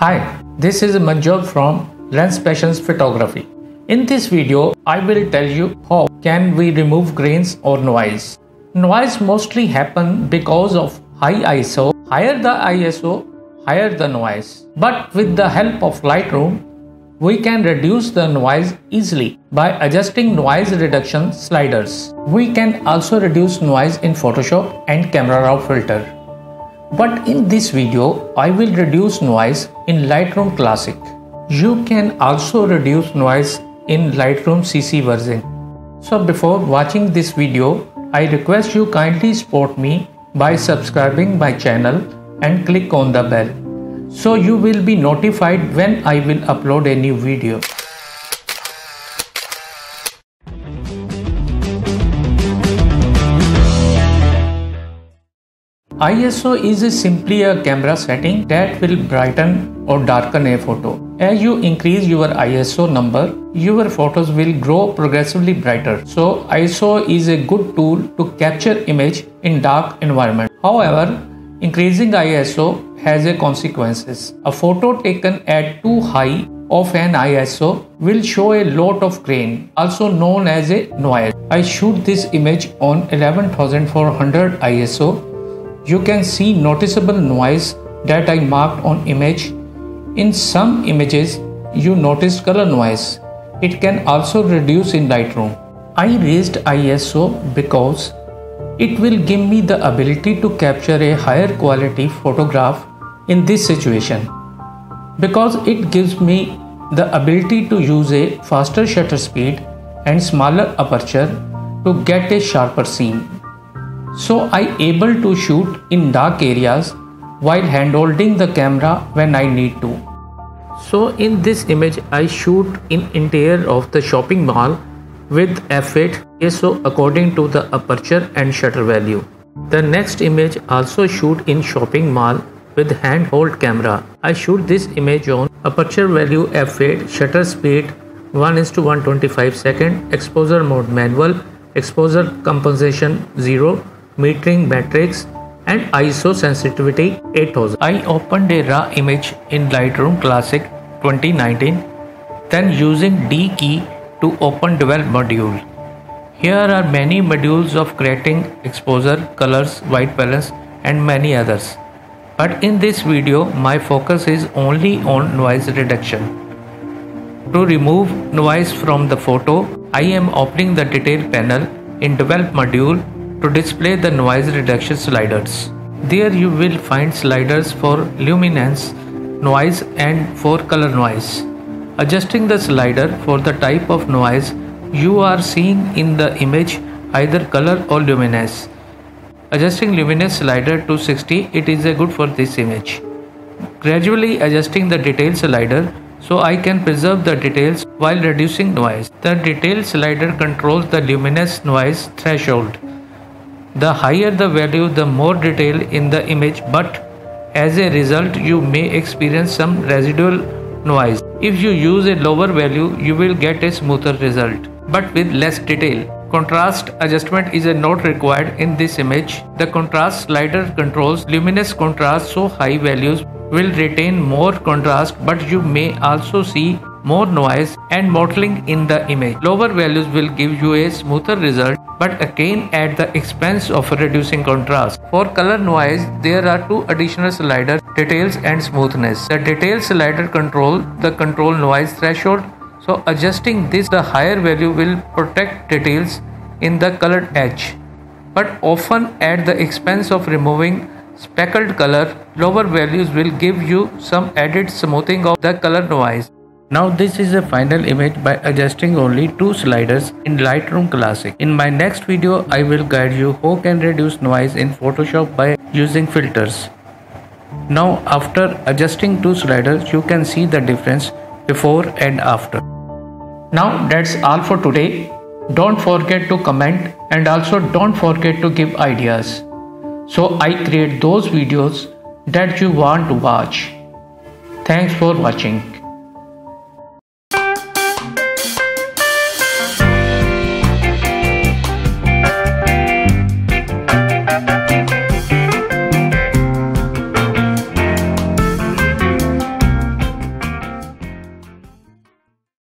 Hi, this is Manjot from Lens Passions Photography. In this video, I will tell you how can we remove grains or noise. Noise mostly happen because of high ISO. Higher the ISO, higher the noise. But with the help of Lightroom, we can reduce the noise easily by adjusting noise reduction sliders. We can also reduce noise in Photoshop and camera raw filter. But in this video, I will reduce noise in Lightroom Classic. You can also reduce noise in Lightroom CC version. So before watching this video, I request you kindly support me by subscribing my channel and click on the bell, so you will be notified when I will upload a new video. ISO is simply a camera setting that will brighten or darken a photo. As you increase your ISO number, your photos will grow progressively brighter. So ISO is a good tool to capture image in dark environment. However, increasing ISO has a consequences. A photo taken at too high of an ISO will show a lot of grain, also known as a noise. I shoot this image on 11400 ISO. You can see noticeable noise that I marked on image. In some images, you notice color noise. It can also reduce in Lightroom. I raised ISO because it will give me the ability to capture a higher quality photograph in this situation, because it gives me the ability to use a faster shutter speed and smaller aperture to get a sharper scene. So I able to shoot in dark areas while hand-holding the camera when I need to. So in this image I shoot in interior of the shopping mall with f8 ISO according to the aperture and shutter value. The next image also shoot in shopping mall with hand-hold camera. I shoot this image on aperture value f8, shutter speed 1:125 second, exposure mode manual, exposure compensation 0, metering matrix, and ISO sensitivity 8000. I opened a raw image in Lightroom Classic 2019, then using D key to open dual module. Here are many modules of creating exposure, colors, white balance, and many others. But in this video, my focus is only on noise reduction. To remove noise from the photo, I am opening the detail panel in develop module to display the noise reduction sliders. There you will find sliders for luminance, noise, and for color noise. Adjusting the slider for the type of noise you are seeing in the image, either color or luminance. Adjusting luminance slider to 60, it is good for this image. Gradually adjusting the detail slider so I can preserve the details while reducing noise. The detail slider controls the luminance noise threshold. The higher the value, the more detail in the image, but as a result you may experience some residual noise. If you use a lower value, you will get a smoother result, but with less detail. Contrast adjustment is not required in this image. The contrast slider controls luminous contrast, so high values will retain more contrast, but you may also see more noise and mottling in the image. Lower values will give you a smoother result, but again at the expense of reducing contrast. For color noise, there are two additional sliders, details and smoothness. The detail slider controls the control noise threshold, so adjusting this, the higher value will protect details in the colored edge, but often at the expense of removing speckled color. Lower values will give you some added smoothing of the color noise. Now this is a final image by adjusting only two sliders in Lightroom Classic. In my next video, I will guide you how can reduce noise in Photoshop by using filters. Now after adjusting two sliders, you can see the difference before and after. Now that's all for today. Don't forget to comment, and also don't forget to give ideas, so I create those videos that you want to watch. Thanks for watching.